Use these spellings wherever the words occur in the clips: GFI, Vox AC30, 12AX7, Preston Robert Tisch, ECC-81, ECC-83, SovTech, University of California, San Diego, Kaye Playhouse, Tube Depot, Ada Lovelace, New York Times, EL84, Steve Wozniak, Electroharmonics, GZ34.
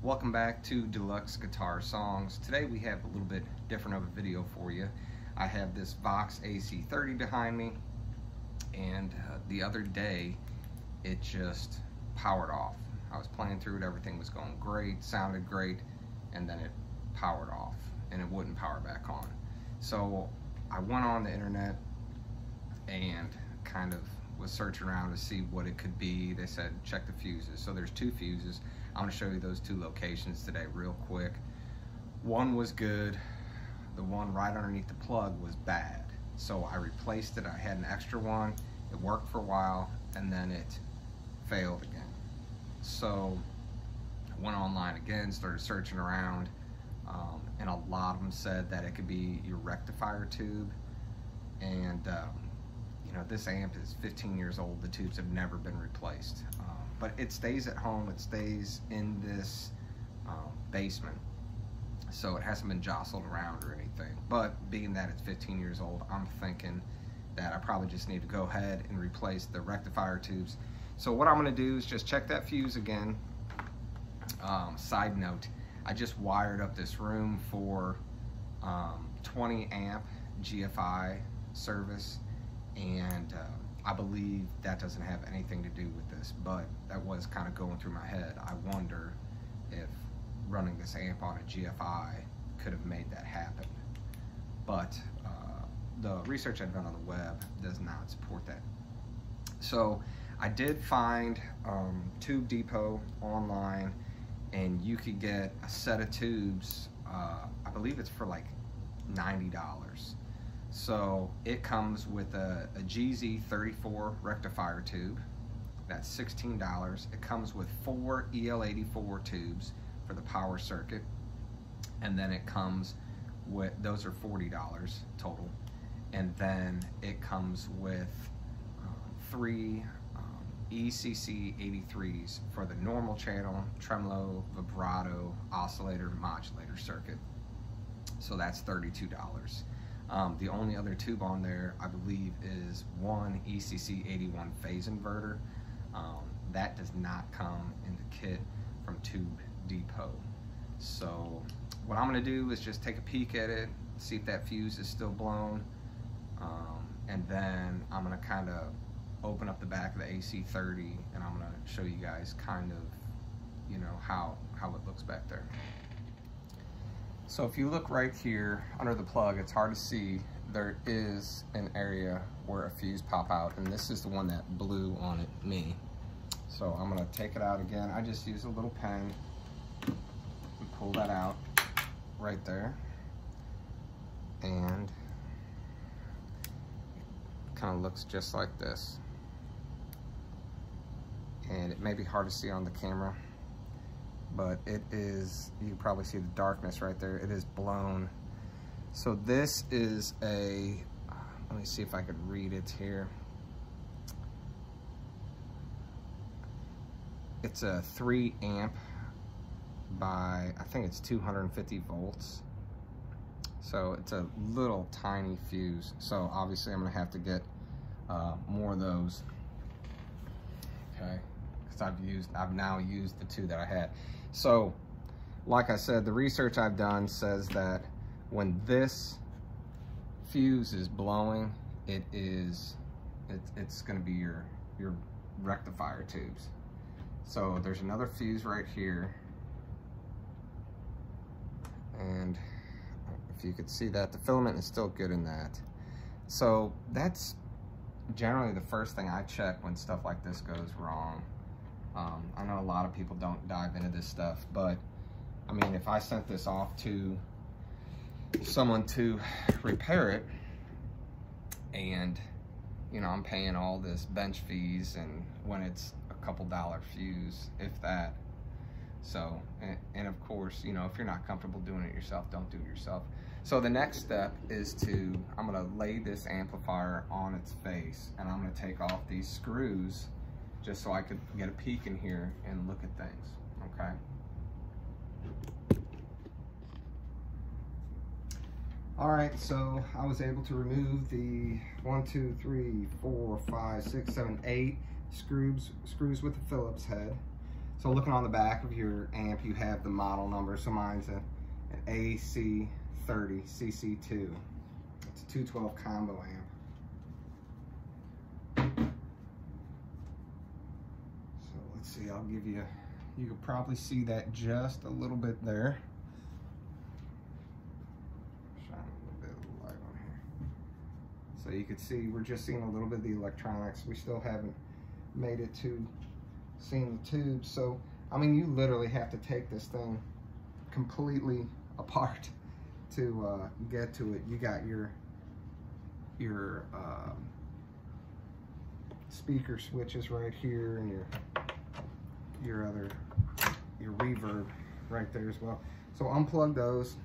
Welcome back to Deluxe Guitar Songs. Today we have a little bit different of a video for you. I have this Vox AC30 behind me, and the other day it just powered off. I was playing through it, everything was going great, sounded great, and then it powered off and it wouldn't power back on. So I went on the internet and kind of was searching around to see what it could be. They said check the fuses. So there's two fuses. I'm going to show you those two locations today real quick. One was good. The one right underneath the plug was bad. So I replaced it. I had an extra one. It worked for a while and then it failed again. So I went online again, started searching around, and a lot of them said that it could be your rectifier tube. And you know, this amp is 15 years old. The tubes have never been replaced, but it stays at home. It stays in this basement, so it hasn't been jostled around or anything. But being that it's 15 years old, I'm thinking that I probably just need to go ahead and replace the rectifier tubes. So what I'm going to do is just check that fuse again. Side note, I just wired up this room for 20 amp GFI service, and I believe that doesn't have anything to do with this, but that was kind of going through my head. I wonder if running this amp on a GFI could have made that happen, but the research I've done on the web does not support that. So I did find Tube Depot online, and you could get a set of tubes. I believe it's for like $90. So it comes with a GZ34 rectifier tube. That's $16. It comes with 4 EL84 tubes for the power circuit, and then it comes with, those are $40 total, and then it comes with 3 ECC-83s for the normal channel, tremolo, vibrato, oscillator, modulator circuit. So that's $32. The only other tube on there, I believe, is one ECC-81 phase inverter. That does not come in the kit from Tube Depot. So what I'm going to do is just take a peek at it, see if that fuse is still blown, and then I'm going to kind of open up the back of the AC30, and I'm going to show you guys kind of, you know, how it looks back there. So if you look right here under the plug, it's hard to see, there is an area where a fuse popped out, and this is the one that blew on it, me. So I'm gonna take it out again. I just use a little pen and pull that out right there. And it kind of looks just like this. And it may be hard to see on the camera, but it is, you can probably see the darkness right there. It is blown. So this is a, let me see if I could read it here. It's a 3 amp by, I think it's 250 volts. So it's a little tiny fuse. So obviously I'm gonna have to get more of those. Okay. I've now used the two that I had. So like I said, the research I've done says that when this fuse is blowing, it's going to be your rectifier tubes. So there's another fuse right here, and if you could see that, the filament is still good in that. So that's generally the first thing I check when stuff like this goes wrong. I know a lot of people don't dive into this stuff, but I mean, if I sent this off to someone to repair it, and you know, I'm paying all this bench fees, and when it's a couple dollar fuse, if that. So, and of course, you know, if you're not comfortable doing it yourself, don't do it yourself. So the next step is to, I'm going to lay this amplifier on its face, and I'm going to take off these screws just so I could get a peek in here and look at things, okay? All right, so I was able to remove the 1, 2, 3, 4, 5, 6, 7, 8 screws with a Phillips head. So looking on the back of your amp, you have the model number. So mine's an AC30 CC2. It's a 212 combo amp. So let's see, I'll give you, you can probably see that just a little bit there. Shine a little bit of light on here. So you can see we're just seeing a little bit of the electronics. We still haven't made it to seeing the tube. So I mean, you literally have to take this thing completely apart to get to it. You got your speaker switches right here, and your reverb right there as well. So unplug those,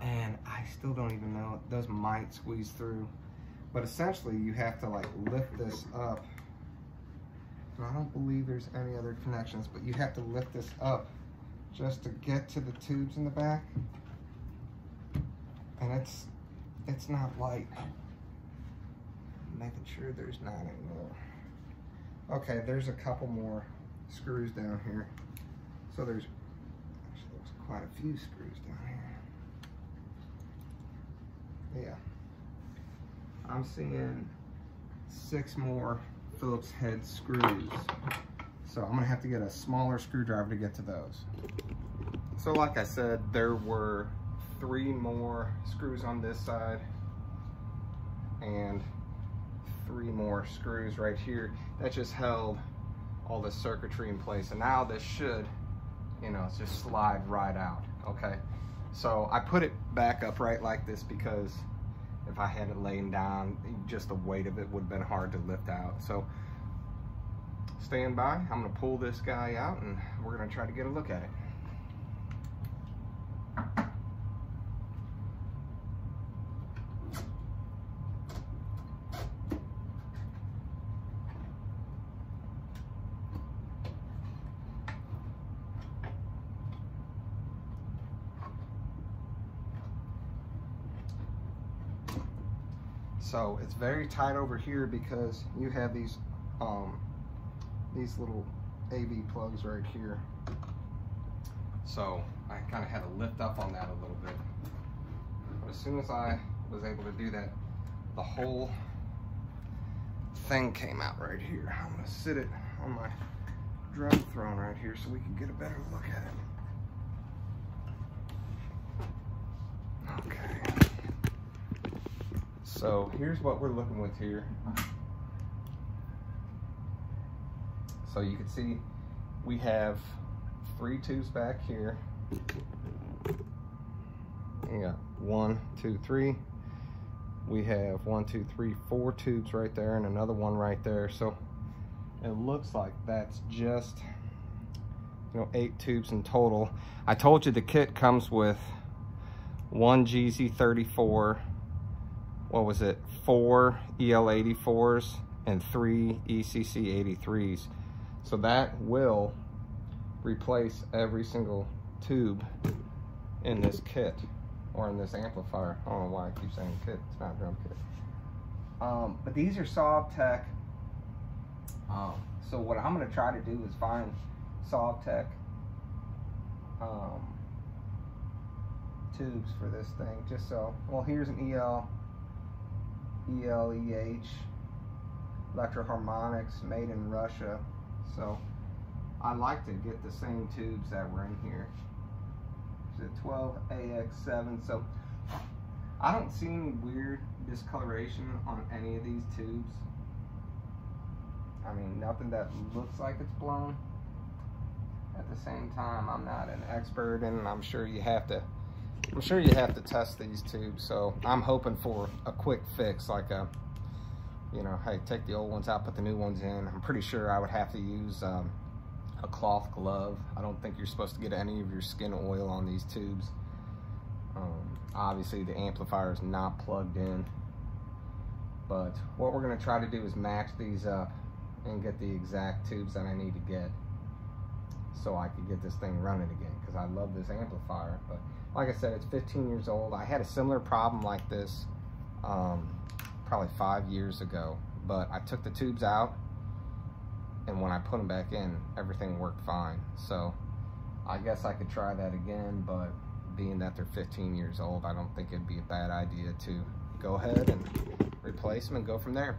and I still don't even know, those might squeeze through, but essentially you have to like lift this up. So I don't believe there's any other connections, but you have to lift this up just to get to the tubes in the back, and it's not light. I'm making sure there's not any more. Okay, there's a couple more screws down here. So there's actually quite a few screws down here. Yeah, I'm seeing 6 more Phillips head screws. So I'm gonna have to get a smaller screwdriver to get to those. So like I said, there were 3 more screws on this side and 3 more screws right here. That just held all the circuitry in place. And now this should, you know, just slide right out, okay? So I put it back upright like this because if I had it laying down, just the weight of it would have been hard to lift out. So stand by, I'm gonna pull this guy out and we're gonna try to get a look at it. So it's very tight over here because you have these little AV plugs right here. So I kind of had to lift up on that a little bit. But as soon as I was able to do that, the whole thing came out right here. I'm gonna sit it on my drum throne right here so we can get a better look at it. So here's what we're looking with here. So you can see we have 3 tubes back here. You got 1, 2, 3. We have 1, 2, 3, 4 tubes right there and another one right there. So it looks like that's just, you know, 8 tubes in total. I told you the kit comes with 1 GZ34, what was it, 4 EL84s and 3 ECC-83s. So that will replace every single tube in this kit, or in this amplifier. I don't know why I keep saying kit, it's not a drum kit. But these are SovTech. So what I'm gonna try to do is find SovTech tubes for this thing, just so, well, here's an EL, ELEH, Electroharmonics, made in Russia. So I like to get the same tubes that were in here. It's a 12AX7. So I don't see any weird discoloration on any of these tubes. I mean, nothing that looks like it's blown. At the same time, I'm not an expert, and I'm sure you have to test these tubes. So I'm hoping for a quick fix, like a, you know, hey, take the old ones out, put the new ones in. I'm pretty sure I would have to use a cloth glove. I don't think you're supposed to get any of your skin oil on these tubes. Obviously the amplifier is not plugged in, but what we're gonna try to do is match these up and get the exact tubes that I need to get so I could get this thing running again, because I love this amplifier. But like I said, it's 15 years old. I had a similar problem like this probably 5 years ago, but I took the tubes out and when I put them back in, everything worked fine. So I guess I could try that again, but being that they're 15 years old, I don't think it'd be a bad idea to go ahead and replace them and go from there.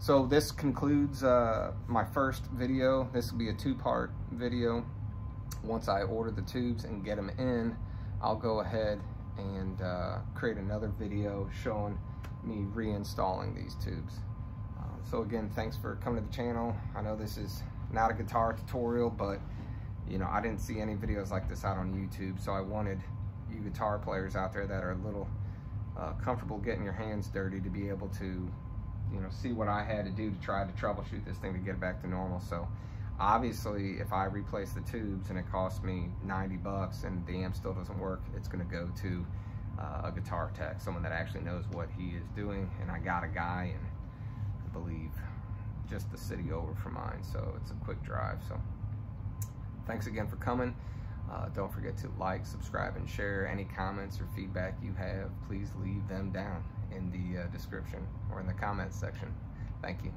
So this concludes my first video. This will be a two-part video. Once I order the tubes and get them in, I'll go ahead and create another video showing me reinstalling these tubes. So again, thanks for coming to the channel. I know this is not a guitar tutorial, but you know, I didn't see any videos like this out on YouTube, so I wanted you guitar players out there that are a little comfortable getting your hands dirty to be able to, you know, see what I had to do to try to troubleshoot this thing to get it back to normal. So obviously, if I replace the tubes and it costs me 90 bucks and the amp still doesn't work, it's gonna go to a guitar tech, someone that actually knows what he is doing. And I got a guy in, I believe, just the city over from mine, so it's a quick drive. So thanks again for coming. Don't forget to like, subscribe, and share. Any comments or feedback you have, please leave them down in the description or in the comments section. Thank you.